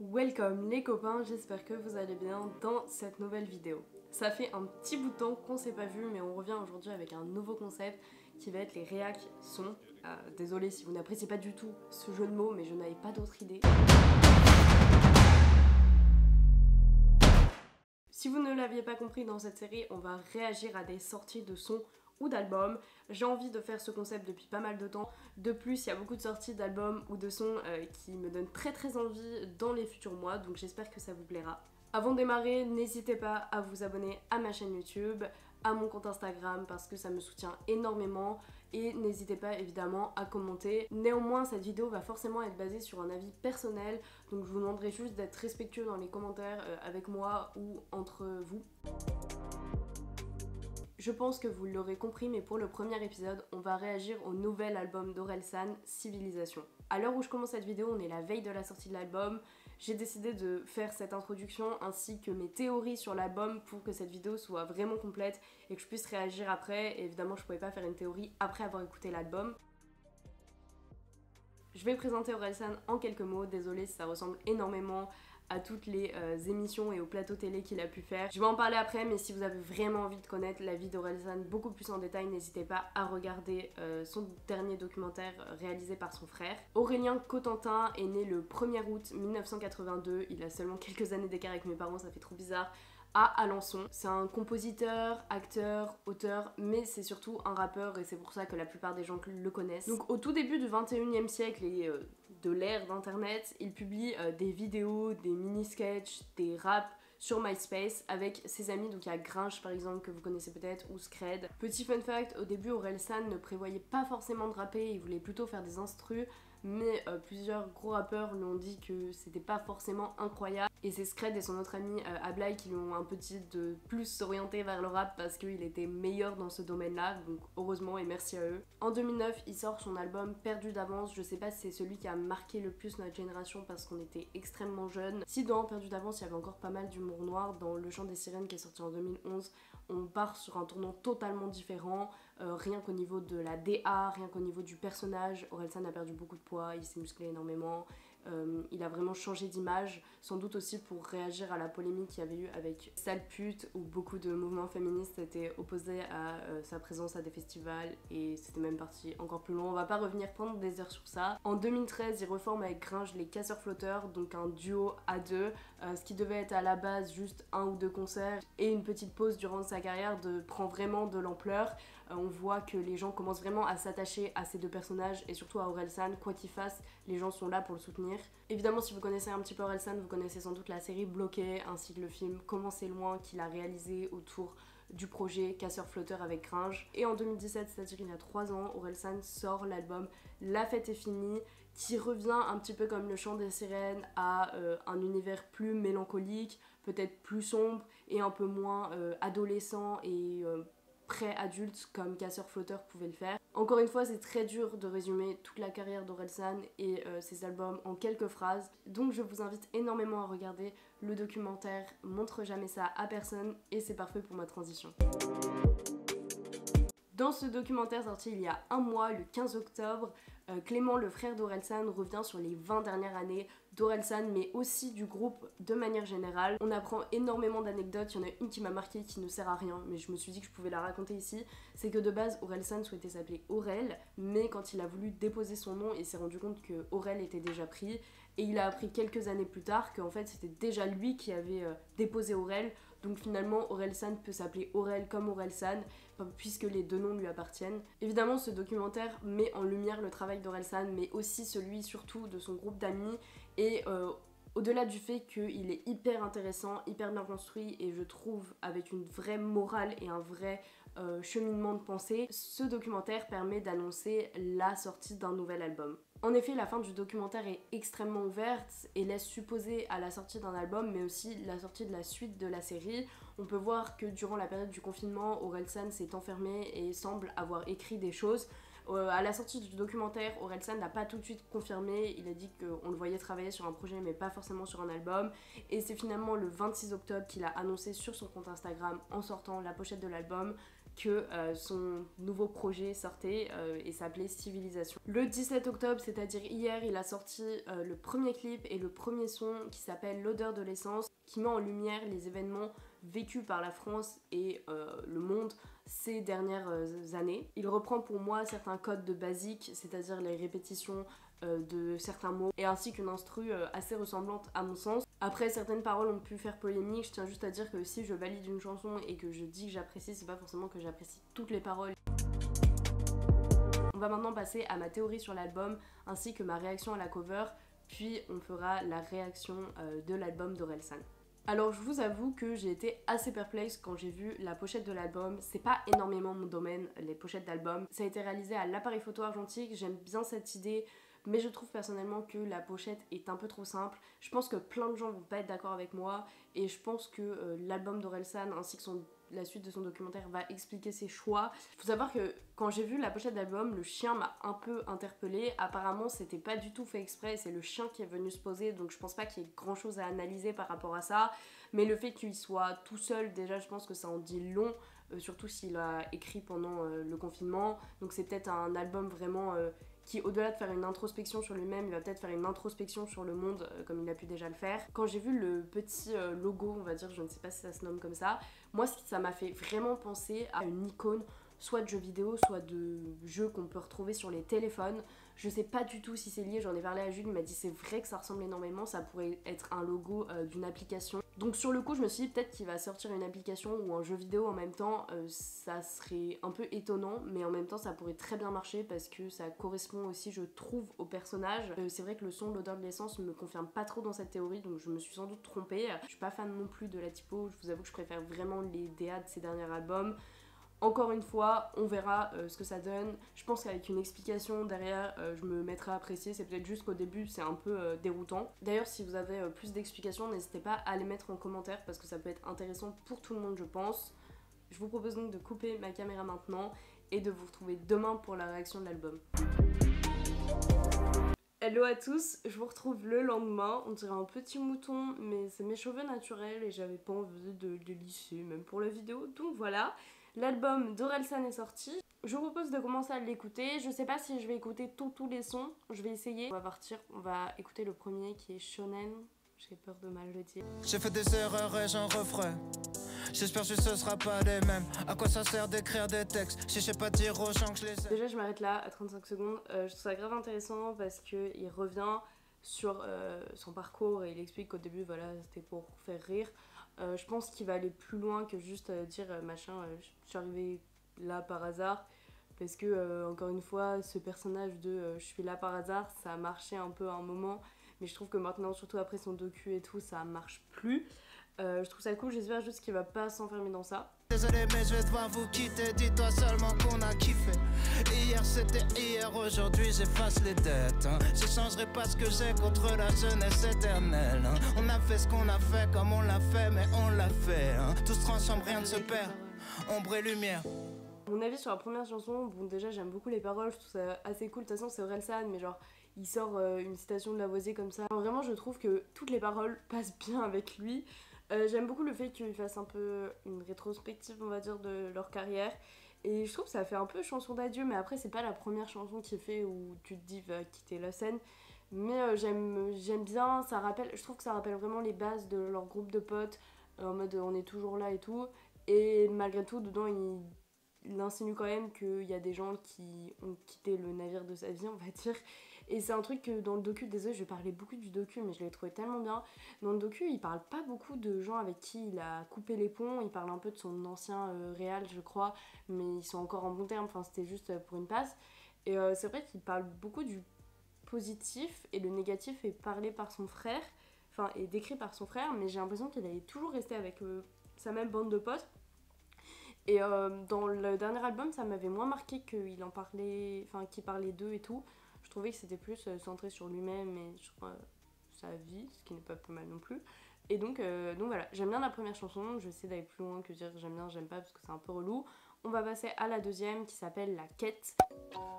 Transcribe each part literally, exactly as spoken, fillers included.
Welcome les copains, j'espère que vous allez bien dans cette nouvelle vidéo. Ça fait un petit bout de temps qu'on s'est pas vu, mais on revient aujourd'hui avec un nouveau concept qui va être les réactions. Euh, désolée si vous n'appréciez pas du tout ce jeu de mots, mais je n'avais pas d'autre idée. Si vous ne l'aviez pas compris, dans cette série, on va réagir à des sorties de sons ou d'albums. J'ai envie de faire ce concept depuis pas mal de temps. De plus, il y a beaucoup de sorties d'albums ou de sons euh, qui me donnent très très envie dans les futurs mois, donc j'espère que ça vous plaira. Avant de démarrer, n'hésitez pas à vous abonner à ma chaîne YouTube, à mon compte Instagram parce que ça me soutient énormément, et n'hésitez pas évidemment à commenter. Néanmoins, cette vidéo va forcément être basée sur un avis personnel, donc je vous demanderai juste d'être respectueux dans les commentaires euh, avec moi ou entre vous. Je pense que vous l'aurez compris, mais pour le premier épisode, on va réagir au nouvel album d'Orelsan, Civilisation. À l'heure où je commence cette vidéo, on est la veille de la sortie de l'album. J'ai décidé de faire cette introduction ainsi que mes théories sur l'album pour que cette vidéo soit vraiment complète et que je puisse réagir après. Et évidemment, je ne pouvais pas faire une théorie après avoir écouté l'album. Je vais présenter Orelsan en quelques mots, désolée si ça ressemble énormément à toutes les euh, émissions et aux plateaux télé qu'il a pu faire. Je vais en parler après, mais si vous avez vraiment envie de connaître la vie d'Orelsan beaucoup plus en détail, n'hésitez pas à regarder euh, son dernier documentaire réalisé par son frère. Aurélien Cotentin est né le premier août mille neuf cent quatre-vingt-deux, il a seulement quelques années d'écart avec mes parents, ça fait trop bizarre, à Alençon. C'est un compositeur, acteur, auteur, mais c'est surtout un rappeur et c'est pour ça que la plupart des gens le connaissent. Donc au tout début du vingt-et-unième siècle et euh, de l'ère d'internet, il publie euh, des vidéos, des mini-sketchs, des raps sur MySpace avec ses amis, donc il y a Grinch par exemple que vous connaissez peut-être, ou Scred. Petit fun fact, au début Orelsan ne prévoyait pas forcément de rapper, il voulait plutôt faire des instrus, mais euh, plusieurs gros rappeurs lui ont dit que c'était pas forcément incroyable, et c'est Scred et son autre ami euh, Ablai qui l'ont un petit de plus s'orienter vers le rap parce qu'il était meilleur dans ce domaine là, donc heureusement et merci à eux. En deux mille neuf, il sort son album Perdu d'avance. Je sais pas si c'est celui qui a marqué le plus notre génération parce qu'on était extrêmement jeunes. Si dans Perdu d'avance il y avait encore pas mal d'humour noir, dans Le chant des sirènes qui est sorti en deux mille onze, on part sur un tournant totalement différent, euh, rien qu'au niveau de la D A, rien qu'au niveau du personnage. Orelsan a perdu beaucoup de poids, il s'est musclé énormément, euh, il a vraiment changé d'image, sans doute aussi pour réagir à la polémique qu'il y avait eu avec Sale pute, où beaucoup de mouvements féministes étaient opposés à euh, sa présence à des festivals, et c'était même parti encore plus loin, on va pas revenir prendre des heures sur ça. En deux mille treize, il reforme avec Grinch les Casseurs Flotteurs, donc un duo à deux, euh, ce qui devait être à la base juste un ou deux concerts et une petite pause durant sa carrière de, prend vraiment de l'ampleur. On voit que les gens commencent vraiment à s'attacher à ces deux personnages et surtout à Orelsan, quoi qu'il fasse, les gens sont là pour le soutenir. Évidemment, si vous connaissez un petit peu Orelsan, vous connaissez sans doute la série Bloqué ainsi que le film Comment c'est loin qu'il a réalisé autour du projet Casseurs Flotteurs avec Grinch. Et en deux mille dix-sept, c'est-à-dire il y a trois ans, Orelsan sort l'album La Fête est finie, qui revient un petit peu comme Le chant des sirènes à euh, un univers plus mélancolique, peut-être plus sombre et un peu moins euh, adolescent et euh, pré-adulte comme Casseurs Flotteurs pouvait le faire. Encore une fois, c'est très dur de résumer toute la carrière d'Orelsan et euh, ses albums en quelques phrases, donc je vous invite énormément à regarder le documentaire Montre jamais ça à personne, et c'est parfait pour ma transition. Dans ce documentaire sorti il y a un mois, le quinze octobre, euh, Clément, le frère d'Orelsan, revient sur les vingt dernières années d'Orelsan, mais aussi du groupe de manière générale. On apprend énormément d'anecdotes, il y en a une qui m'a marquée qui ne sert à rien, mais je me suis dit que je pouvais la raconter ici. C'est que de base, Orelsan souhaitait s'appeler Aurel, mais quand il a voulu déposer son nom, il s'est rendu compte que Aurel était déjà pris, et il a appris quelques années plus tard qu'en fait c'était déjà lui qui avait euh, déposé Aurel, donc finalement Orelsan peut s'appeler Aurel comme Orelsan, puisque les deux noms lui appartiennent. Évidemment, ce documentaire met en lumière le travail d'Orelsan, mais aussi celui surtout de son groupe d'amis, et euh, au-delà du fait qu'il est hyper intéressant, hyper bien construit, et je trouve avec une vraie morale et un vrai euh, cheminement de pensée, ce documentaire permet d'annoncer la sortie d'un nouvel album. En effet, la fin du documentaire est extrêmement ouverte et laisse supposer à la sortie d'un album, mais aussi la sortie de la suite de la série. On peut voir que durant la période du confinement, Orelsan s'est enfermé et semble avoir écrit des choses. Euh, à la sortie du documentaire, Orelsan n'a pas tout de suite confirmé, il a dit qu'on le voyait travailler sur un projet mais pas forcément sur un album, et c'est finalement le vingt-six octobre qu'il a annoncé sur son compte Instagram en sortant la pochette de l'album que euh, son nouveau projet sortait euh, et s'appelait Civilisation. Le dix-sept octobre, c'est-à-dire hier, il a sorti euh, le premier clip et le premier son qui s'appelle L'odeur de l'essence, qui met en lumière les événements vécus par la France et euh, le monde ces dernières euh, années. Il reprend pour moi certains codes de basique, c'est-à-dire les répétitions euh, de certains mots, et ainsi qu'une instru euh, assez ressemblante à mon sens. Après, certaines paroles ont pu faire polémique, je tiens juste à dire que si je valide une chanson et que je dis que j'apprécie, c'est pas forcément que j'apprécie toutes les paroles. On va maintenant passer à ma théorie sur l'album, ainsi que ma réaction à la cover, puis on fera la réaction euh, de l'album d'Orelsan. Alors je vous avoue que j'ai été assez perplexe quand j'ai vu la pochette de l'album. C'est pas énormément mon domaine, les pochettes d'album. Ça a été réalisé à l'appareil photo argentique, j'aime bien cette idée, mais je trouve personnellement que la pochette est un peu trop simple. Je pense que plein de gens vont pas être d'accord avec moi, et je pense que euh, l'album d'Orelsan ainsi que son, la suite de son documentaire va expliquer ses choix. Faut savoir que quand j'ai vu la pochette d'album, le chien m'a un peu interpellée. Apparemment c'était pas du tout fait exprès, c'est le chien qui est venu se poser, donc je pense pas qu'il y ait grand chose à analyser par rapport à ça. Mais le fait qu'il soit tout seul, déjà je pense que ça en dit long, euh, surtout s'il a écrit pendant euh, le confinement. Donc c'est peut-être un album vraiment... Euh, qui au-delà de faire une introspection sur lui-même, il va peut-être faire une introspection sur le monde euh, comme il a pu déjà le faire. Quand j'ai vu le petit euh, logo, on va dire, je ne sais pas si ça se nomme comme ça, moi ça m'a fait vraiment penser à une icône, soit de jeux vidéo, soit de jeux qu'on peut retrouver sur les téléphones. Je sais pas du tout si c'est lié, j'en ai parlé à Jules, il m'a dit c'est vrai que ça ressemble énormément, ça pourrait être un logo euh, d'une application. Donc sur le coup je me suis dit peut-être qu'il va sortir une application ou un jeu vidéo en même temps, euh, ça serait un peu étonnant, mais en même temps ça pourrait très bien marcher parce que ça correspond aussi, je trouve, au personnage. Euh, c'est vrai que le son, l'odeur de l'essence me confirme pas trop dans cette théorie, donc je me suis sans doute trompée. Je suis pas fan non plus de la typo, je vous avoue que je préfère vraiment les D A de ces derniers albums. Encore une fois, on verra euh, ce que ça donne. Je pense qu'avec une explication derrière, euh, je me mettrai à apprécier. C'est peut-être juste qu'au début, c'est un peu euh, déroutant. D'ailleurs, si vous avez euh, plus d'explications, n'hésitez pas à les mettre en commentaire parce que ça peut être intéressant pour tout le monde, je pense. Je vous propose donc de couper ma caméra maintenant et de vous retrouver demain pour la réaction de l'album. Hello à tous, je vous retrouve le lendemain, on dirait un petit mouton, mais c'est mes cheveux naturels et j'avais pas envie de les lisser, même pour la vidéo, donc voilà. L'album d'Orelsan est sorti, je vous propose de commencer à l'écouter, je sais pas si je vais écouter tous tous les sons, je vais essayer. On va partir, on va écouter le premier qui est Shonen, j'ai peur de mal le dire. J'ai fait des erreurs et j'en referai, j'espère que ce sera pas les mêmes, à quoi ça sert d'écrire des textes, si je sais pas dire aux gens que je les aime. Déjà je m'arrête là à trente-cinq secondes, euh, je trouve ça grave intéressant parce qu'il revient sur euh, son parcours et il explique qu'au début voilà c'était pour faire rire. Euh, je pense qu'il va aller plus loin que juste euh, dire euh, machin, euh, je suis arrivée là par hasard, parce que euh, encore une fois ce personnage de euh, je suis là par hasard, ça a marché un peu à un moment, mais je trouve que maintenant, surtout après son docu et tout, ça marche plus. Euh, je trouve ça cool, j'espère juste qu'il va pas s'enfermer dans ça. Désolé mais je vais devoir vous quitter, dis-toi seulement qu'on a kiffé. Hier c'était hier, aujourd'hui j'efface les dettes, hein. Je changerai pas ce que j'ai contre la jeunesse éternelle, hein. On a fait ce qu'on a fait, comme on l'a fait, mais on l'a fait, hein. Tout se transforme, rien ne se perd, ombre et lumière. Mon avis sur la première chanson, bon déjà j'aime beaucoup les paroles, je trouve ça assez cool, de toute façon c'est Orelsan, mais genre il sort euh, une citation de Lavoisier comme ça. Alors, vraiment je trouve que toutes les paroles passent bien avec lui. Euh, j'aime beaucoup le fait qu'ils fassent un peu une rétrospective, on va dire, de leur carrière. Et je trouve que ça fait un peu chanson d'adieu, mais après c'est pas la première chanson qu'il fait où tu te dis va quitter la scène. Mais euh, j'aime j'aime bien, ça rappelle, je trouve que ça rappelle vraiment les bases de leur groupe de potes, en mode on est toujours là et tout. Et malgré tout, dedans il... il insinue quand même qu'il y a des gens qui ont quitté le navire de sa vie, on va dire. Et c'est un truc que dans le docu, désolé je parlais beaucoup du docu mais je l'ai trouvé tellement bien. Dans le docu il parle pas beaucoup de gens avec qui il a coupé les ponts, il parle un peu de son ancien euh, réal je crois, mais ils sont encore en bon terme, enfin c'était juste pour une passe. Et euh, c'est vrai qu'il parle beaucoup du positif et le négatif est parlé par son frère, enfin est décrit par son frère, mais j'ai l'impression qu'il est toujours resté avec euh, sa même bande de potes. Et euh, dans le dernier album, ça m'avait moins marqué qu'il en parlait, enfin qu'il parlait d'eux et tout. Je trouvais que c'était plus centré sur lui-même et sur euh, sa vie, ce qui n'est pas plus mal non plus. Et donc, euh, donc voilà, j'aime bien la première chanson. Je vais essayer d'aller plus loin que dire j'aime bien, j'aime pas parce que c'est un peu relou. On va passer à la deuxième qui s'appelle La Quête.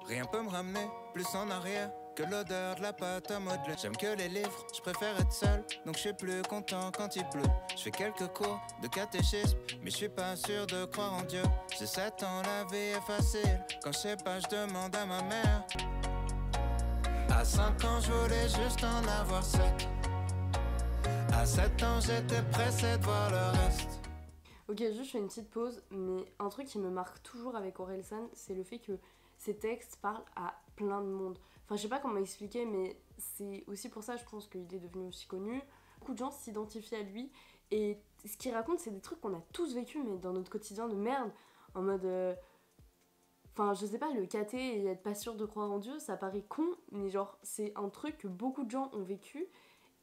Rien peut me ramener plus en arrière. que l'odeur de la pâte à modeler. J'aime que les livres, je préfère être seul, donc je suis plus content quand il pleut. Je fais quelques cours de catéchisme, mais je suis pas sûr de croire en Dieu. J'ai sept ans, la vie est facile, quand je sais pas, je demande à ma mère. À cinq ans, je voulais juste en avoir sept. À sept ans, j'étais pressé de voir le reste. Ok, juste je fais une petite pause, mais un truc qui me marque toujours avec Orelsan, c'est le fait que ces textes parlent à plein de monde. Enfin, je sais pas comment expliquer, mais c'est aussi pour ça, je pense, qu'il est devenu aussi connu. Beaucoup de gens s'identifient à lui, et ce qu'il raconte, c'est des trucs qu'on a tous vécu, mais dans notre quotidien de merde, en mode... Euh... Enfin, je sais pas, le caté et être pas sûr de croire en Dieu, ça paraît con, mais genre, c'est un truc que beaucoup de gens ont vécu,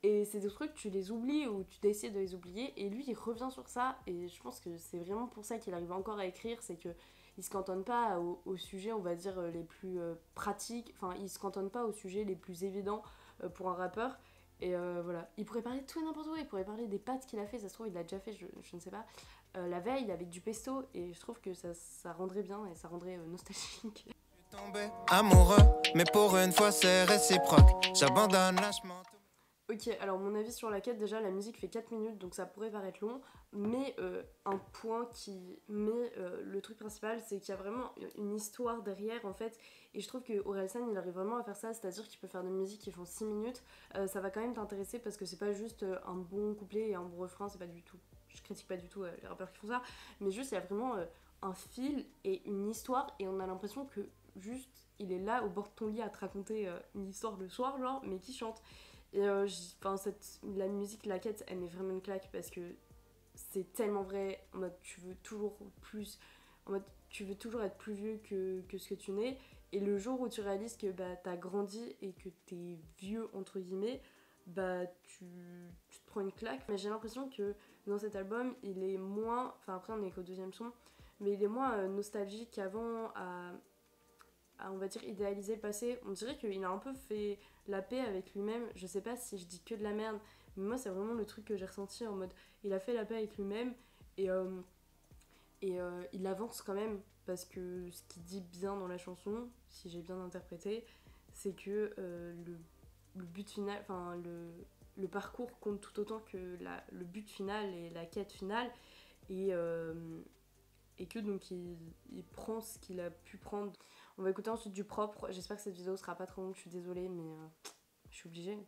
et c'est des trucs que tu les oublies ou tu décides de les oublier, et lui, il revient sur ça, et je pense que c'est vraiment pour ça qu'il arrive encore à écrire, c'est que il se cantonne pas aux, aux sujets, on va dire, les plus euh, pratiques, enfin, il se cantonne pas aux sujets les plus évidents euh, pour un rappeur, et euh, voilà. Il pourrait parler de tout et n'importe quoi, il pourrait parler des pâtes qu'il a fait, ça se trouve, il l'a déjà fait, je, je ne sais pas, euh, la veille, avec du pesto, et je trouve que ça, ça rendrait bien, et ça rendrait euh, nostalgique. Je suis tombé amoureux, mais pour une fois c'est réciproque, j'abandonne lâchement. Ok, alors mon avis sur La Quête, déjà la musique fait quatre minutes, donc ça pourrait paraître long, mais euh, un point qui met euh, le truc principal, c'est qu'il y a vraiment une histoire derrière en fait, et je trouve que Orelsan il arrive vraiment à faire ça, c'est-à-dire qu'il peut faire des musiques qui font six minutes, euh, ça va quand même t'intéresser parce que c'est pas juste un bon couplet et un bon refrain, c'est pas du tout, je critique pas du tout euh, les rappeurs qui font ça, mais juste il y a vraiment euh, un fil et une histoire, et on a l'impression que juste il est là au bord de ton lit à te raconter euh, une histoire le soir genre, mais qui chante. Et euh, enfin, cette, la musique, La Quête, elle met vraiment une claque parce que c'est tellement vrai, en mode tu veux toujours plus, en mode tu veux toujours être plus vieux que, que ce que tu n'es, et le jour où tu réalises que bah, t'as grandi et que t'es vieux entre guillemets, bah tu, tu te prends une claque. Mais j'ai l'impression que dans cet album il est moins, enfin après on est qu'au deuxième son, mais il est moins nostalgique qu'avant à... À, on va dire, idéaliser le passé. On dirait qu'il a un peu fait la paix avec lui-même. Je sais pas si je dis que de la merde, mais moi c'est vraiment le truc que j'ai ressenti en mode il a fait la paix avec lui-même et, euh, et euh, il avance quand même, parce que ce qu'il dit bien dans la chanson, si j'ai bien interprété, c'est que euh, le, le but final, enfin le, le parcours compte tout autant que la, le but final et la quête finale, et, euh, et que donc il, il prend ce qu'il a pu prendre. On va écouter ensuite Du Propre. J'espère que cette vidéo sera pas trop longue, je suis désolée, mais euh, je suis obligée.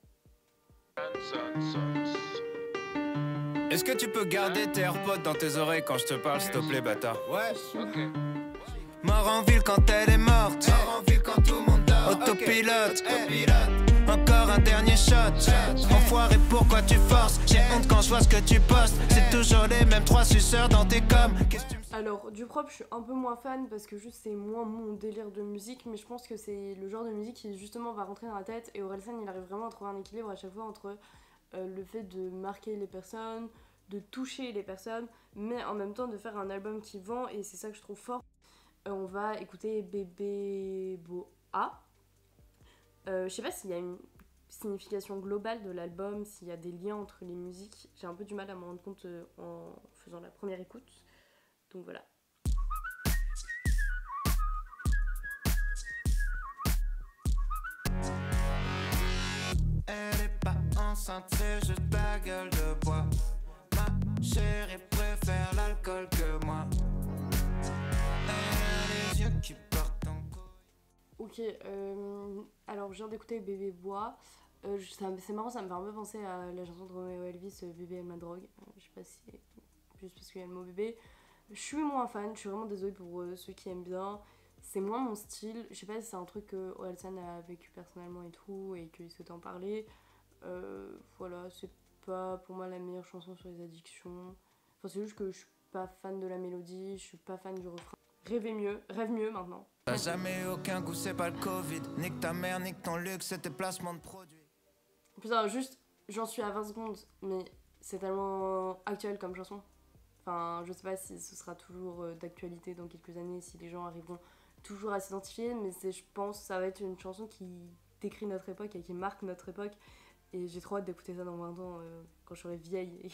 Est-ce que tu peux garder tes AirPods dans tes oreilles quand je te parle, s'il te plaît, bâtard? Ouais, okay. Mort en ville quand elle est morte. Hey. Mort en ville quand tout le monde dort. Autopilote. Hey. Encore un dernier shot. Hey. Enfoiré, pourquoi tu forces? J'ai hey. honte quand je vois ce que tu postes. Hey. C'est toujours les mêmes trois suceurs dans tes coms. Alors, Du Propre, je suis un peu moins fan parce que juste c'est moins mon délire de musique, mais je pense que c'est le genre de musique qui justement va rentrer dans la tête, et Orelsan il arrive vraiment à trouver un équilibre à chaque fois entre euh, le fait de marquer les personnes, de toucher les personnes, mais en même temps de faire un album qui vend, et c'est ça que je trouve fort. Euh, on va écouter Bébé Boa. Euh, je sais pas s'il y a une signification globale de l'album, s'il y a des liens entre les musiques, j'ai un peu du mal à me rendre compte euh, en faisant la première écoute. Donc voilà. Elle est pas enceinte, c'est juste ta gueule de bois. Ma chérie préfère l'alcool que moi. Elle a les yeux qui portent en couille. Ok, euh, alors je viens d'écouter Bébé Bois. Euh, c'est marrant, ça me fait un peu penser à la chanson de Romeo Elvis, Bébé aime ma drogue. Euh, je sais pas si. Juste parce qu'il y a le mot bébé. Je suis moins fan, je suis vraiment désolée pour euh, ceux qui aiment bien, c'est moins mon style, je sais pas si c'est un truc que Orelsan a vécu personnellement et tout, et qu'il souhaitait en parler, euh, voilà, c'est pas pour moi la meilleure chanson sur les addictions, enfin c'est juste que je suis pas fan de la mélodie, je suis pas fan du refrain. Rêvez mieux, rêve mieux maintenant. T'as jamais eu aucun goût, c'est pas le Covid, nique ta mère, nique ton luxe, c'est tes placements de produits. Putain, juste, j'en suis à vingt secondes, mais c'est tellement actuel comme chanson. Enfin, je sais pas si ce sera toujours d'actualité dans quelques années, si les gens arriveront toujours à s'identifier, mais je pense que ça va être une chanson qui décrit notre époque et qui marque notre époque. Et j'ai trop hâte d'écouter ça dans vingt ans, euh, quand je serai vieille.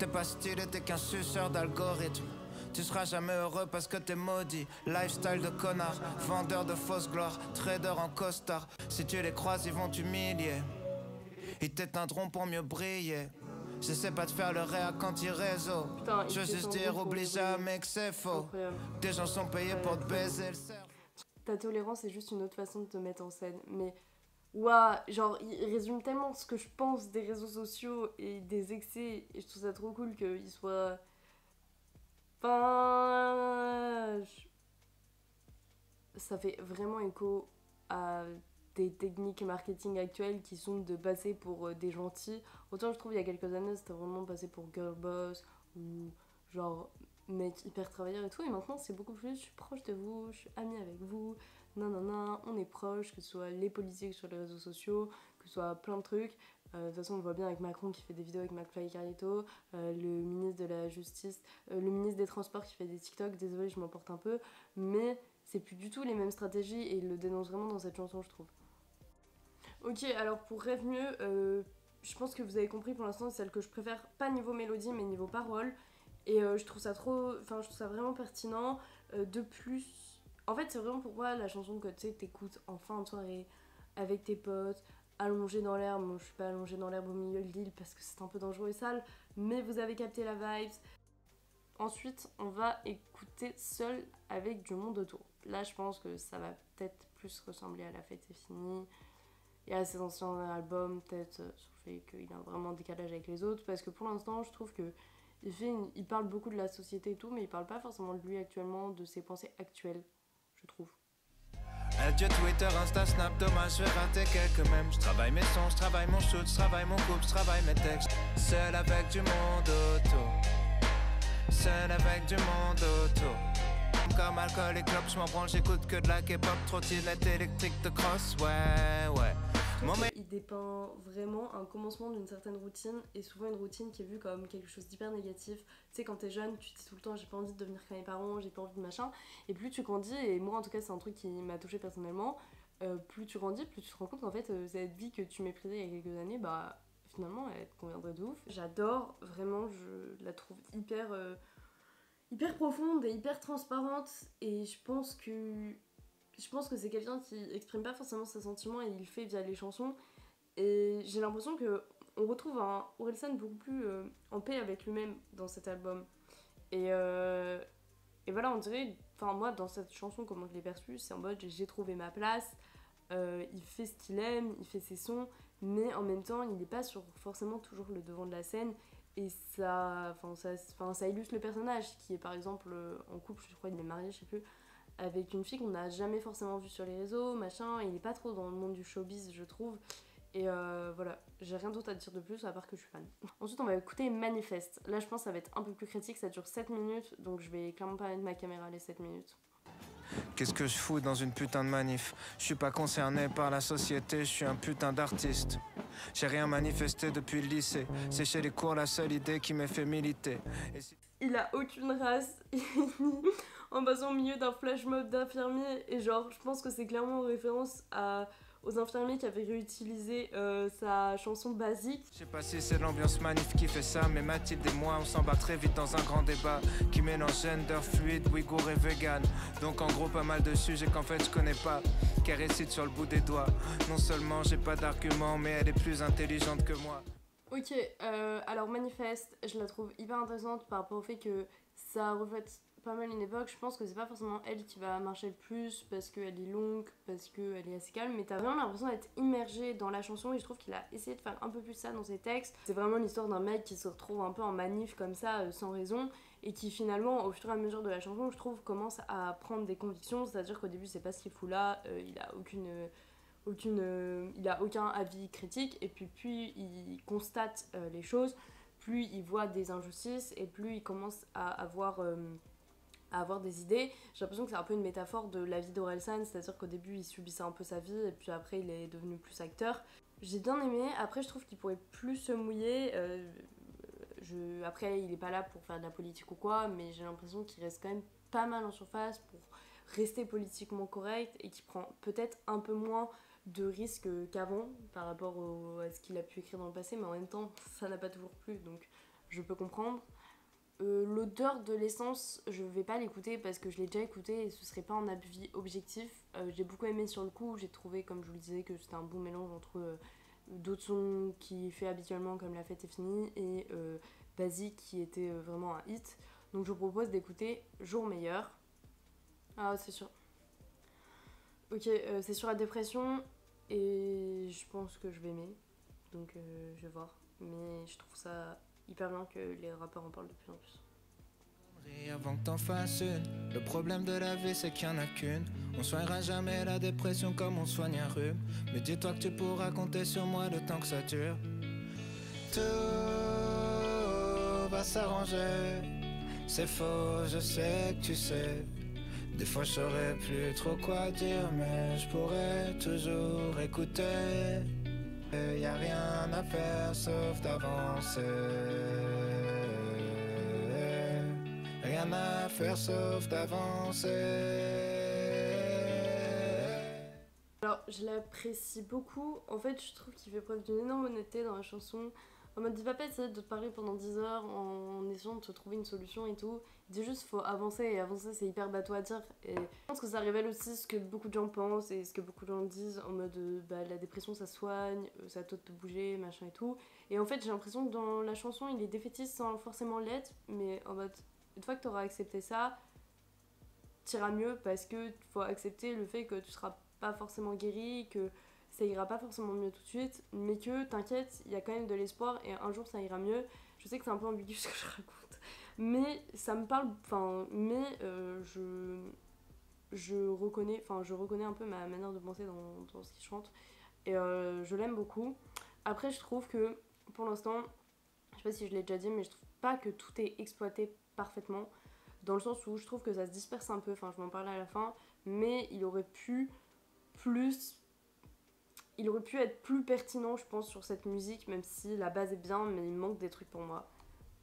T'es pas stylé, t'es qu'un suceur d'algorithme. Tu seras jamais heureux parce que t'es maudit. Lifestyle de connard, vendeur de fausses gloires, trader en costard. Si tu les croises, ils vont t'humilier. Ils t'éteindront pour mieux briller. J'essaie pas de faire le réa quand il réseau. Je veux juste dire, oublie jamais que c'est faux. Des gens sont payés pour te baiser le cerveau. Ta tolérance est juste une autre façon de te mettre en scène. Mais waouh, genre il résume tellement ce que je pense des réseaux sociaux et des excès. Et je trouve ça trop cool qu'il soit... Enfin... Ça fait vraiment écho à... des techniques marketing actuelles qui sont de passer pour des gentils. Autant je trouve il y a quelques années c'était vraiment passé pour girl boss ou genre mec hyper travailleur et tout, et maintenant c'est beaucoup plus je suis proche de vous, je suis amie avec vous, nanana, on est proche, que ce soit les politiques sur les réseaux sociaux, que ce soit plein de trucs. Euh, de toute façon on le voit bien avec Macron qui fait des vidéos avec McFly et Carlito, euh, le ministre de la justice, euh, le ministre des transports qui fait des TikTok, désolé je m'emporte un peu, mais c'est plus du tout les mêmes stratégies et il le dénonce vraiment dans cette chanson je trouve. Ok, alors pour Rêve mieux, euh, je pense que vous avez compris, pour l'instant c'est celle que je préfère, pas niveau mélodie mais niveau parole, et euh, je trouve ça trop, enfin je trouve ça vraiment pertinent. Euh, de plus, en fait c'est vraiment pour moi la chanson que tu sais t'écoutes en fin de soirée avec tes potes, allongé dans l'herbe. Bon, je suis pas allongée dans l'herbe au milieu de l'île parce que c'est un peu dangereux et sale, mais vous avez capté la vibes. Ensuite on va écouter Seul avec du monde autour. Là je pense que ça va peut-être plus ressembler à La Fête est finie. Et à ses anciens albums, peut-être euh, sur le fait qu'il a vraiment un décalage avec les autres, parce que pour l'instant je trouve que il, fait une... il parle beaucoup de la société et tout, mais il parle pas forcément de lui actuellement, de ses pensées actuelles, je trouve. Adieu Twitter, Insta, Snap, dommage, je vais rater quelques mèmes. Je travaille mes sons, je travaille mon shoot, je travaille mon couple, je travaille mes textes. Seul avec du monde autour. Seul avec du monde autour. Comme alcool et clope, je m'en branle, j'écoute que de la K-pop, trottinette électrique de cross, ouais, ouais. Il dépeint vraiment un commencement d'une certaine routine, et souvent une routine qui est vue comme quelque chose d'hyper négatif. Tu sais, quand t'es jeune, tu te dis tout le temps j'ai pas envie de devenir comme mes parents, j'ai pas envie de machin, et plus tu grandis, et moi en tout cas c'est un truc qui m'a touchée personnellement, euh, plus tu grandis, plus tu te rends compte qu'en fait euh, cette vie que tu méprisais il y a quelques années, bah finalement elle te conviendrait de ouf. J'adore, vraiment, je la trouve hyper, euh, hyper profonde et hyper transparente, et je pense que... Je pense que c'est quelqu'un qui exprime pas forcément ses sentiments et il le fait via les chansons. Et j'ai l'impression qu'on retrouve un Orelsan beaucoup plus euh, en paix avec lui-même dans cet album. Et, euh, et voilà, on dirait, enfin moi dans cette chanson, comment je l'ai perçue, c'est en mode j'ai trouvé ma place, euh, il fait ce qu'il aime, il fait ses sons, mais en même temps il n'est pas sur forcément toujours le devant de la scène. Et ça, enfin ça, enfin, ça illustre le personnage qui est par exemple en couple, je crois il est marié, je sais plus, avec une fille qu'on n'a jamais forcément vue sur les réseaux, machin, il n'est pas trop dans le monde du showbiz, je trouve. Et euh, voilà, j'ai rien d'autre à dire de plus, à part que je suis fan. Ensuite, on va écouter Manifeste. Là, je pense que ça va être un peu plus critique, ça dure sept minutes, donc je vais clairement pas mettre ma caméra les sept minutes. Qu'est-ce que je fous dans une putain de manif? Je suis pas concerné par la société, je suis un putain d'artiste. J'ai rien manifesté depuis le lycée, c'est chez les cours la seule idée qui m'ait fait militer. Et si... Il a aucune race, en basant au milieu d'un flash mob d'infirmiers, et genre je pense que c'est clairement en référence à, aux infirmiers qui avaient réutilisé euh, sa chanson basique. Je sais pas si c'est l'ambiance manif qui fait ça, mais Mathilde et moi on s'embarque très vite dans un grand débat qui mélange gender fluide, ouïghour et vegan. Donc en gros pas mal de sujets qu'en fait je connais pas, car elle cite sur le bout des doigts. Non seulement j'ai pas d'argument, mais elle est plus intelligente que moi. Ok, euh, alors Manifeste, je la trouve hyper intéressante par rapport au fait que ça reflète pas mal une époque. Je pense que c'est pas forcément elle qui va marcher le plus parce qu'elle est longue, parce qu'elle est assez calme, mais t'as vraiment l'impression d'être immergé dans la chanson, et je trouve qu'il a essayé de faire un peu plus ça dans ses textes. C'est vraiment l'histoire d'un mec qui se retrouve un peu en manif comme ça, sans raison, et qui finalement, au fur et à mesure de la chanson, je trouve, commence à prendre des convictions, c'est-à-dire qu'au début c'est pas ce qu'il fout là, euh, il a aucune... Euh, Aucune, euh, il a aucun avis critique, et puis plus il constate euh, les choses, plus il voit des injustices et plus il commence à avoir, euh, à avoir des idées. J'ai l'impression que c'est un peu une métaphore de la vie d'Orelsan, c'est-à-dire qu'au début il subissait un peu sa vie et puis après il est devenu plus acteur. J'ai bien aimé, après je trouve qu'il pourrait plus se mouiller. Euh, je... Après il est pas là pour faire de la politique ou quoi, mais j'ai l'impression qu'il reste quand même pas mal en surface pour rester politiquement correct et qu'il prend peut-être un peu moins de risques qu'avant par rapport au, à ce qu'il a pu écrire dans le passé, mais en même temps ça n'a pas toujours plu, donc je peux comprendre. Euh, L'odeur de l'essence, je vais pas l'écouter parce que je l'ai déjà écouté et ce serait pas un avis objectif. Euh, j'ai beaucoup aimé sur le coup, j'ai trouvé, comme je vous le disais, que c'était un bon mélange entre euh, d'autres sons qu'il fait habituellement comme La Fête est finie et euh, Basique qui était euh, vraiment un hit. Donc je vous propose d'écouter Jour meilleur. Ah c'est sûr. Ok, euh, c'est sur la dépression et je pense que je vais aimer. Donc euh, je vais voir. Mais je trouve ça hyper bien que les rappeurs en parlent de plus en plus. Avant que t'en fasses une, le problème de la vie c'est qu'il n'y en a qu'une. On soignera jamais la dépression comme on soigne un rhume. Mais dis-toi que tu pourras compter sur moi le temps que ça dure. Tout va s'arranger. C'est faux, je sais que tu sais. Des fois je saurais plus trop quoi dire, mais je pourrais toujours écouter. Et y a rien à faire sauf d'avancer. Rien à faire sauf d'avancer. Alors je l'apprécie beaucoup. En fait je trouve qu'il fait preuve d'une énorme honnêteté dans la chanson. En mode il va pas essayer de te parler pendant dix heures en essayant de te trouver une solution et tout. Il dit juste faut avancer et avancer c'est hyper bateau à dire. Et je pense que ça révèle aussi ce que beaucoup de gens pensent et ce que beaucoup de gens disent en mode bah, la dépression ça soigne, ça t'ôte de bouger, machin et tout. Et en fait j'ai l'impression que dans la chanson il est défaitiste sans forcément l'être, mais en mode une fois que t'auras accepté ça, t'iras mieux parce que faut accepter le fait que tu seras pas forcément guéri, que ça ira pas forcément mieux tout de suite, mais que t'inquiète, il y a quand même de l'espoir et un jour ça ira mieux. Je sais que c'est un peu ambigu ce que je raconte, mais ça me parle, enfin, mais euh, je, je, reconnais, enfin, je reconnais un peu ma manière de penser dans, dans ce qu'il chante et euh, je l'aime beaucoup. Après, je trouve que pour l'instant, je sais pas si je l'ai déjà dit, mais je trouve pas que tout est exploité parfaitement, dans le sens où je trouve que ça se disperse un peu, enfin, je m'en parle à la fin, mais il aurait pu plus. Il aurait pu être plus pertinent je pense sur cette musique, même si la base est bien, mais il manque des trucs pour moi.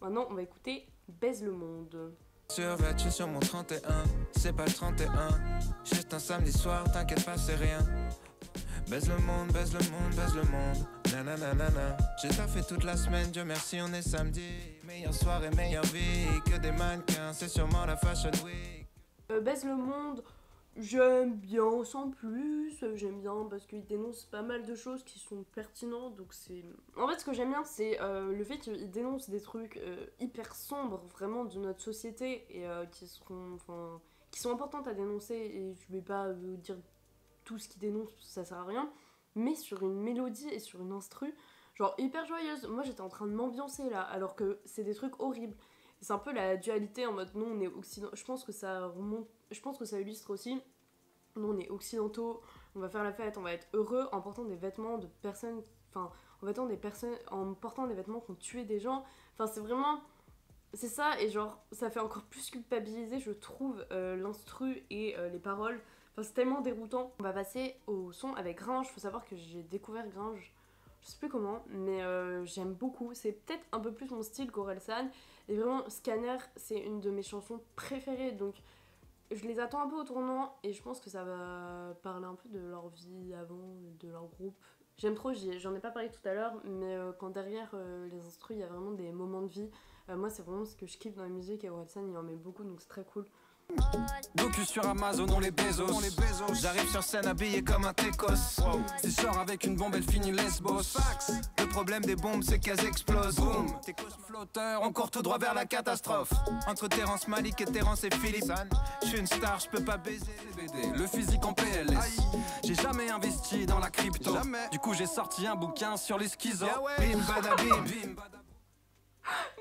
Maintenant on va écouter Baise le monde. Survêtu sur mon trente et un, c'est pas le trente et un, juste un samedi soir, t'inquiète pas c'est rien. Baise le monde, baise le monde, baise le monde, nanana nanana. J'ai taffé toute la semaine, Dieu merci on est samedi. Meilleure soirée, meilleure vie que des mannequins, c'est sûrement la fashion week. euh, Baise le monde, j'aime bien sans plus, j'aime bien parce qu'il dénonce pas mal de choses qui sont pertinentes, donc c'est... En fait ce que j'aime bien c'est euh, le fait qu'il dénonce des trucs euh, hyper sombres vraiment de notre société et euh, qui seront, enfin, qui sont importantes à dénoncer, et je vais pas euh, dire tout ce qu'il dénonce parce que ça sert à rien, mais sur une mélodie et sur une instru, genre hyper joyeuse. Moi j'étais en train de m'ambiancer là alors que c'est des trucs horribles. C'est un peu la dualité en mode nous on est occidentaux, je pense que ça remonte, je pense que ça illustre aussi, nous on est occidentaux, on va faire la fête, on va être heureux en portant des vêtements de personnes, enfin en portant des personnes, en portant des vêtements qui ont tué des gens, enfin c'est vraiment, c'est ça, et genre ça fait encore plus culpabiliser je trouve euh, l'instru et euh, les paroles, enfin c'est tellement déroutant. On va passer au son avec Grinch. Faut savoir que j'ai découvert Grinch, je sais plus comment, mais euh, j'aime beaucoup, c'est peut-être un peu plus mon style qu'Orelsan, et vraiment Scanner c'est une de mes chansons préférées, donc je les attends un peu au tournant et je pense que ça va parler un peu de leur vie avant, de leur groupe. J'aime trop, j'en ai pas parlé tout à l'heure, mais euh, quand derrière euh, les instrus il y a vraiment des moments de vie, euh, moi c'est vraiment ce que je kiffe dans la musique, et Orelsan il en met beaucoup donc c'est très cool. Docu sur Amazon, on les Bezos. Bezos. J'arrive sur scène habillé comme un Tecos. Wow. Si je sors avec une bombe, elle finit Lesbos. Fax. Le problème des bombes, c'est qu'elles explosent. Boom. Casseurs Flotteurs, on court tout droit vers la catastrophe. Entre Terrence Malick et Terrence et Philippe. Je suis une star, je peux pas baiser les B D. Le physique en P L S. J'ai jamais investi dans la crypto. Jamais. Du coup, j'ai sorti un bouquin sur les schizos. Yeah, ouais. Bim badabim. Bim badabim.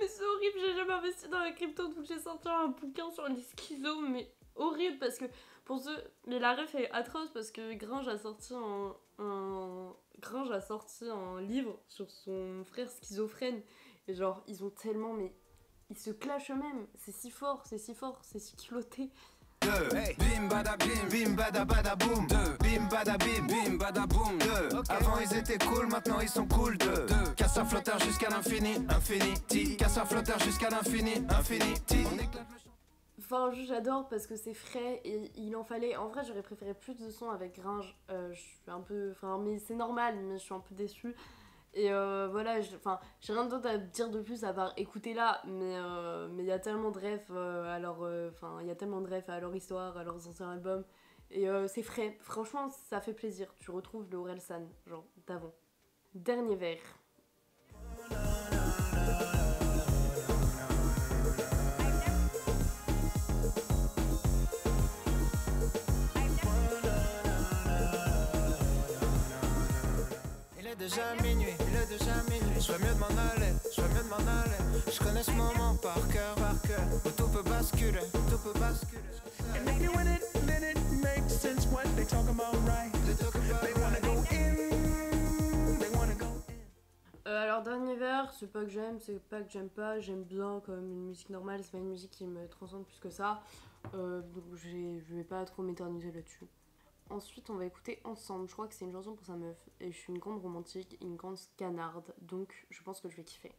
Mais c'est horrible, j'ai jamais investi dans la crypto, donc j'ai sorti un bouquin sur les schizos, mais horrible parce que pour ceux... Mais la ref est atroce parce que Gringe a sorti un, un... Gringe a sorti un livre sur son frère schizophrène, et genre ils ont tellement, mais ils se clashent eux-mêmes, c'est si fort, c'est si fort, c'est si culotté. Hey. Bim bada bim, bim bada bada boom. Deux. Bim bada bim, bim bada boom. Deux. Okay. Avant ils étaient cool, maintenant ils sont cool. Deux. Deux. Casseurs Flotteurs jusqu'à l'infini, infinity. Casseurs Flotteurs jusqu'à l'infini, infinity. Enfin j'adore parce que c'est frais et il en fallait. En vrai j'aurais préféré plus de sons avec Gringe. Euh, je suis un peu, enfin mais c'est normal, mais je suis un peu déçue. Et euh, voilà, enfin, j'ai rien d'autre à dire de plus à part écoutez là, mais euh, mais il y a tellement de refs euh, à leur, enfin, euh, il y a tellement de refs à leur histoire, à leurs anciens albums, et euh, c'est frais. Franchement, ça fait plaisir. Tu retrouves le Orelsan, genre d'avant. Dernier verre. Déjà minuit, il est déjà minuit. Je vois mieux de m'en aller, je vois mieux de m'en aller. Je connais ce moment par cœur, par cœur. Où tout peut basculer, tout peut basculer. And maybe when it, then it makes sense what they talk about, right? They talk about, they wanna go in, they wanna go in. Euh, alors dernier verre, c'est pas que j'aime, c'est pas que j'aime pas. J'aime bien comme une musique normale, c'est pas une musique qui me transcende plus que ça. Euh, donc je vais pas trop m'éterniser là-dessus. Ensuite, on va écouter Ensemble. Je crois que c'est une chanson pour sa meuf. Et je suis une grande romantique, une grande canarde. Donc, je pense que je vais kiffer.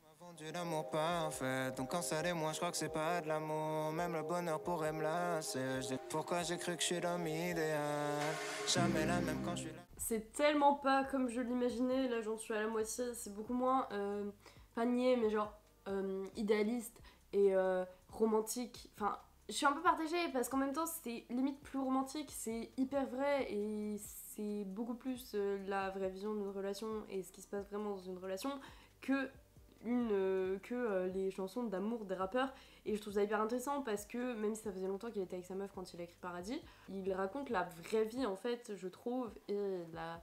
On m'a vendu l'amour parfait. Donc, quand ça l'est, moi, je crois que c'est pas de l'amour. Même le bonheur pourrait me lasser. Pourquoi j'ai cru que je suis l'homme idéal? Jamais là, même quand je suis là. C'est tellement pas comme je l'imaginais. Là, j'en suis à la moitié. C'est beaucoup moins euh, panier, mais genre euh, idéaliste et euh, romantique. Enfin. Je suis un peu partagée parce qu'en même temps c'est limite plus romantique, c'est hyper vrai et c'est beaucoup plus la vraie vision d'une relation et ce qui se passe vraiment dans une relation que, une, que les chansons d'amour des rappeurs. Et je trouve ça hyper intéressant parce que même si ça faisait longtemps qu'il était avec sa meuf quand il a écrit Paradis, il raconte la vraie vie en fait, je trouve, et la...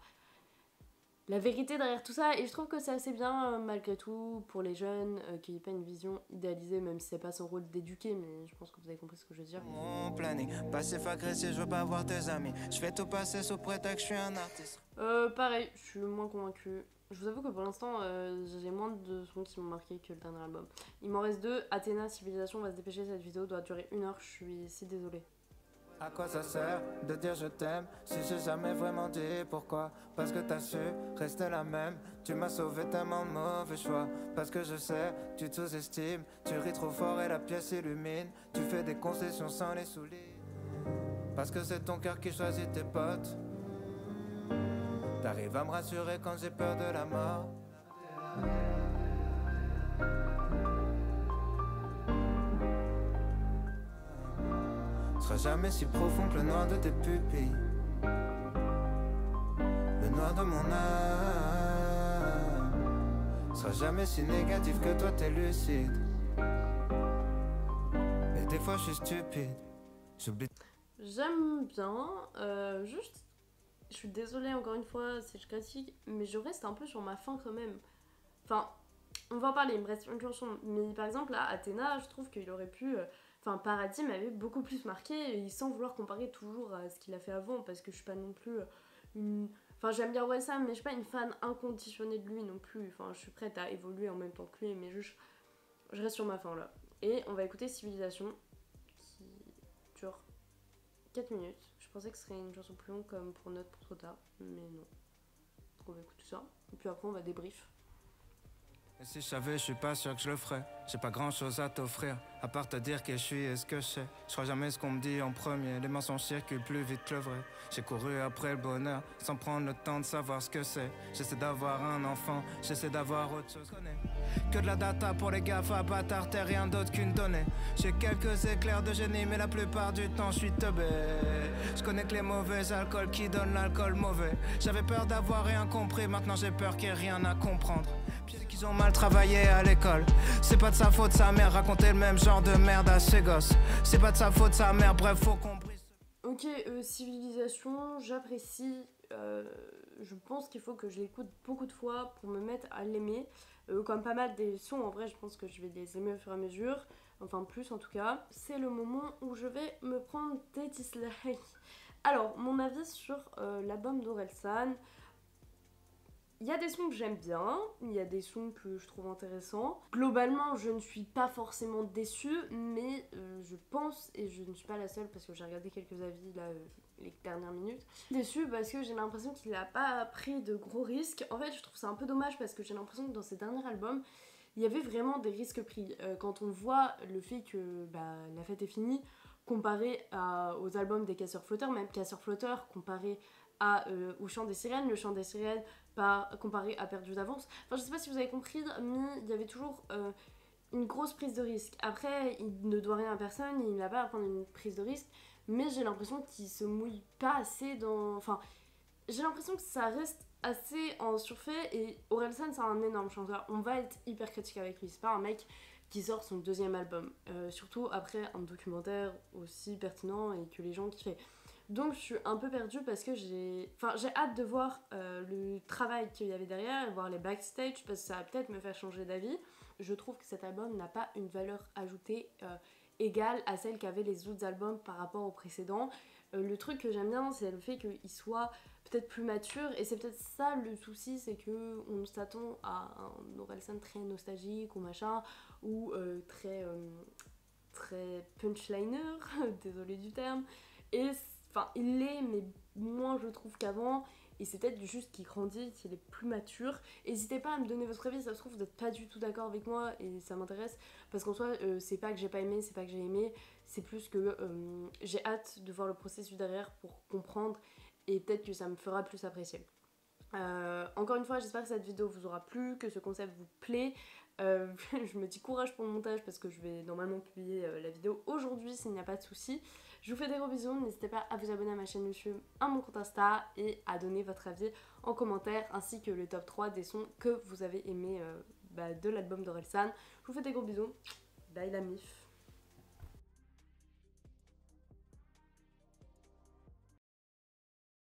la vérité derrière tout ça, et je trouve que c'est assez bien malgré tout pour les jeunes euh, qu'il n'y ait pas une vision idéalisée, même si c'est pas son rôle d'éduquer, mais je pense que vous avez compris ce que je veux dire. Mon planning, passif agressif, je veux pas voir tes amis, je fais tout passer sous prétexte que je suis un artiste. Euh, pareil, je suis moins convaincue. Je vous avoue que pour l'instant, euh, j'ai moins de sons qui m'ont marqué que le dernier album. Il m'en reste deux, Athéna, Civilisation, on va se dépêcher, cette vidéo doit durer une heure, je suis si désolée. À quoi ça sert de dire je t'aime si j'ai jamais vraiment dit pourquoi? Parce que t'as su rester la même. Tu m'as sauvé tellement de mauvais choix. Parce que je sais, tu te sous-estimes. Tu ris trop fort et la pièce illumine. Tu fais des concessions sans les souligner. Parce que c'est ton cœur qui choisit tes potes. T'arrives à me rassurer quand j'ai peur de la mort. Sera jamais si profond que le noir de tes pupilles, le noir de mon âme. Sera jamais si négatif que toi t'es lucide. Et des fois je suis stupide. J'oublie. J'aime bien. Euh, juste, je suis désolée encore une fois si je critique, mais je reste un peu sur ma faim quand même. Enfin, on va en parler. Il me reste une chanson, mais par exemple là, Athéna, je trouve qu'il aurait pu. Euh, Enfin, Paradis m'avait beaucoup plus marqué, et sans vouloir comparer toujours à ce qu'il a fait avant, parce que je suis pas non plus une... Enfin, j'aime bien voir ça, mais je suis pas une fan inconditionnée de lui non plus. Enfin, je suis prête à évoluer en même temps que lui, mais je, je reste sur ma fin là. Et on va écouter Civilisation, qui dure quatre minutes. Je pensais que ce serait une chanson plus longue comme pour Note pour trop tard, mais non. Donc on va écouter ça, et puis après on va débrief. Et si je savais, je suis pas sûr que je le ferais. J'ai pas grand chose à t'offrir, à part te dire que je suis et ce que je sais. Je crois jamais ce qu'on me dit en premier. Les mensonges circulent plus vite que le vrai. J'ai couru après le bonheur, sans prendre le temps de savoir ce que c'est. J'essaie d'avoir un enfant, j'essaie d'avoir autre chose. Que de la data pour les GAFA, bâtard, t'es rien d'autre qu'une donnée. J'ai quelques éclairs de génie, mais la plupart du temps je suis teubé. Je connais que les mauvais alcools qui donnent l'alcool mauvais. J'avais peur d'avoir rien compris, maintenant j'ai peur qu'il n'y ait rien à comprendre. Qu'ils ont mal travaillé à l'école. C'est pas de sa faute, sa mère racontait le même genre de merde à ses gosses. C'est pas de sa faute, sa mère, bref, faut qu'on brise. Ok, euh, Civilisation, j'apprécie. Euh, je pense qu'il faut que je l'écoute beaucoup de fois pour me mettre à l'aimer. Euh, comme pas mal des sons, en vrai, je pense que je vais les aimer au fur et à mesure. Enfin, plus en tout cas. C'est le moment où je vais me prendre des dislikes. Alors, mon avis sur euh, l'album d'Orelsan. Il y a des sons que j'aime bien, il y a des sons que je trouve intéressants. Globalement, je ne suis pas forcément déçue, mais euh, je pense, et je ne suis pas la seule parce que j'ai regardé quelques avis là, euh, les dernières minutes, déçue parce que j'ai l'impression qu'il n'a pas pris de gros risques. En fait, je trouve ça un peu dommage parce que j'ai l'impression que dans ses derniers albums, il y avait vraiment des risques pris. Euh, quand on voit le fait que bah, La Fête est finie, comparé à, aux albums des Casseurs Flotteurs, même Casseurs Flotteurs, comparé à, euh, au chant des sirènes, le chant des sirènes pas comparé à Perdu d'avance. Enfin, je sais pas si vous avez compris, mais il y avait toujours euh, une grosse prise de risque. Après, il ne doit rien à personne, il n'a pas à prendre une prise de risque, mais j'ai l'impression qu'il se mouille pas assez dans... Enfin, j'ai l'impression que ça reste assez en surfait, et Orelsan c'est un énorme chanteur, on va être hyper critique avec lui, c'est pas un mec qui sort son deuxième album, euh, surtout après un documentaire aussi pertinent et que les gens kiffaient. Donc je suis un peu perdue parce que j'ai enfin, j'ai hâte de voir euh, le travail qu'il y avait derrière et voir les backstage parce que ça va peut-être me faire changer d'avis. Je trouve que cet album n'a pas une valeur ajoutée euh, égale à celle qu'avaient les autres albums par rapport au précédent. Euh, le truc que j'aime bien, c'est le fait qu'il soit peut-être plus mature, et c'est peut-être ça le souci, c'est que on s'attend à un Orelsan très nostalgique ou machin, ou euh, très, euh, très punchliner, désolé du terme, et enfin il l'est mais moins je trouve qu'avant, et c'est peut-être juste qu'il grandit, qu'il est plus mature. N'hésitez pas à me donner votre avis, ça se trouve vous n'êtes pas du tout d'accord avec moi et ça m'intéresse, parce qu'en soi euh, c'est pas que j'ai pas aimé, c'est pas que j'ai aimé, c'est plus que euh, j'ai hâte de voir le processus derrière pour comprendre, et peut-être que ça me fera plus apprécier. Euh, encore une fois, j'espère que cette vidéo vous aura plu, que ce concept vous plaît. Euh, je me dis courage pour le montage parce que je vais normalement publier euh, la vidéo aujourd'hui s'il n'y a pas de souci. Je vous fais des gros bisous, n'hésitez pas à vous abonner à ma chaîne YouTube, à mon compte Insta et à donner votre avis en commentaire, ainsi que le top trois des sons que vous avez aimés euh, bah, de l'album d'Orelsan. Je vous fais des gros bisous, bye la mif.